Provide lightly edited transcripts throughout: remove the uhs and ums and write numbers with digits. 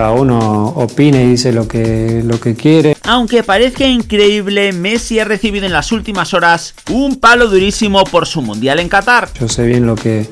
cada uno opina y dice lo que quiere. Aunque parezca increíble, Messi ha recibido en las últimas horas un palo durísimo por su Mundial en Qatar. Yo sé bien lo que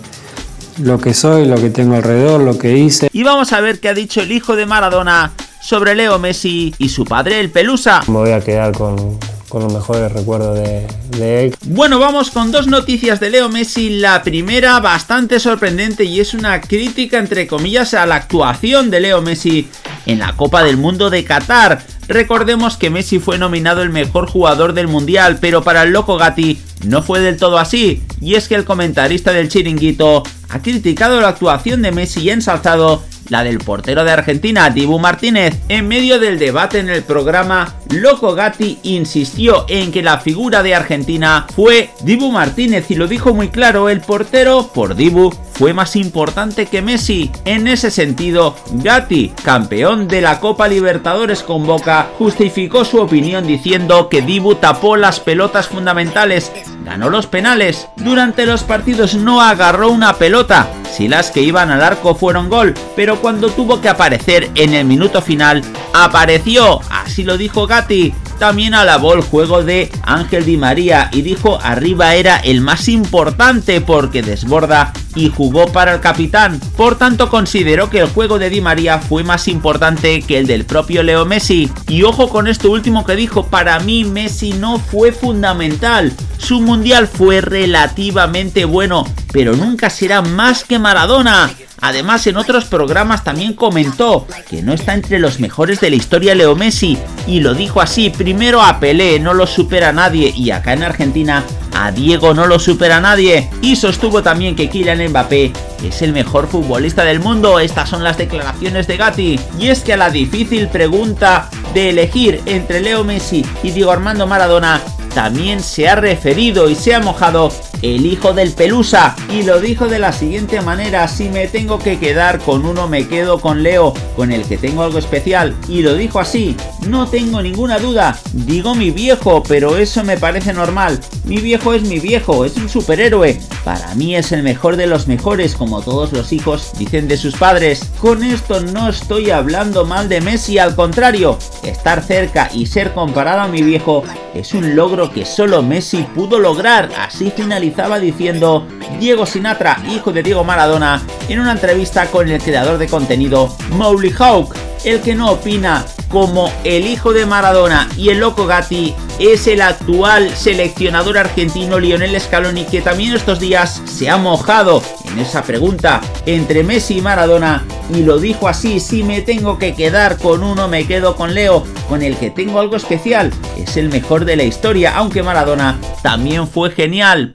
soy, lo que tengo alrededor, lo que hice. Y vamos a ver qué ha dicho el hijo de Maradona sobre Leo Messi y su padre, el Pelusa. Me voy a quedar con los mejores recuerdos de él. Bueno, vamos con dos noticias de Leo Messi. La primera, bastante sorprendente, y es una crítica, entre comillas, a la actuación de Leo Messi en la Copa del Mundo de Qatar. Recordemos que Messi fue nominado el mejor jugador del Mundial, pero para el Loco Gatti no fue del todo así, y es que el comentarista del Chiringuito ha criticado la actuación de Messi y ensalzado la del portero de Argentina, Dibu Martínez. En medio del debate en el programa, Loco Gatti insistió en que la figura de Argentina fue Dibu Martínez y lo dijo muy claro: el portero, por Dibu, fue más importante que Messi. En ese sentido, Gatti, campeón de la Copa Libertadores con Boca, justificó su opinión diciendo que Dibu tapó las pelotas fundamentales, ganó los penales. Durante los partidos no agarró una pelota, si las que iban al arco fueron gol, pero cuando tuvo que aparecer en el minuto final, apareció. Así lo dijo Gatti. También alabó el juego de Ángel Di María y dijo: arriba era el más importante porque desborda y jugó para el capitán. Por tanto, consideró que el juego de Di María fue más importante que el del propio Leo Messi. Y ojo con esto último que dijo: para mí Messi no fue fundamental. Su mundial fue relativamente bueno, pero nunca será más que Maradona. Además, en otros programas también comentó que no está entre los mejores de la historia Leo Messi, y lo dijo así: primero a Pelé no lo supera nadie, y acá en Argentina a Diego no lo supera nadie. Y sostuvo también que Kylian Mbappé es el mejor futbolista del mundo. Estas son las declaraciones de Gatti. Y es que a la difícil pregunta de elegir entre Leo Messi y Diego Armando Maradona también se ha referido y se ha mojado el hijo del Pelusa, y lo dijo de la siguiente manera: si me tengo que quedar con uno, me quedo con Leo, con el que tengo algo especial. Y lo dijo así: no tengo ninguna duda, digo mi viejo, pero eso me parece normal. Mi viejo es mi viejo, es un superhéroe. Para mí es el mejor de los mejores, como todos los hijos dicen de sus padres. Con esto no estoy hablando mal de Messi, al contrario, estar cerca y ser comparado a mi viejo es un logro que solo Messi pudo lograr. Así finalizaba diciendo Diego Sinatra, hijo de Diego Maradona, en una entrevista con el creador de contenido Mowgli Hawk. El que no opina como el hijo de Maradona y el Loco Gatti es el actual seleccionador argentino Lionel Scaloni, que también estos días se ha mojado en esa pregunta entre Messi y Maradona, y lo dijo así: si me tengo que quedar con uno, me quedo con Leo, con el que tengo algo especial, es el mejor de la historia, aunque Maradona también fue genial.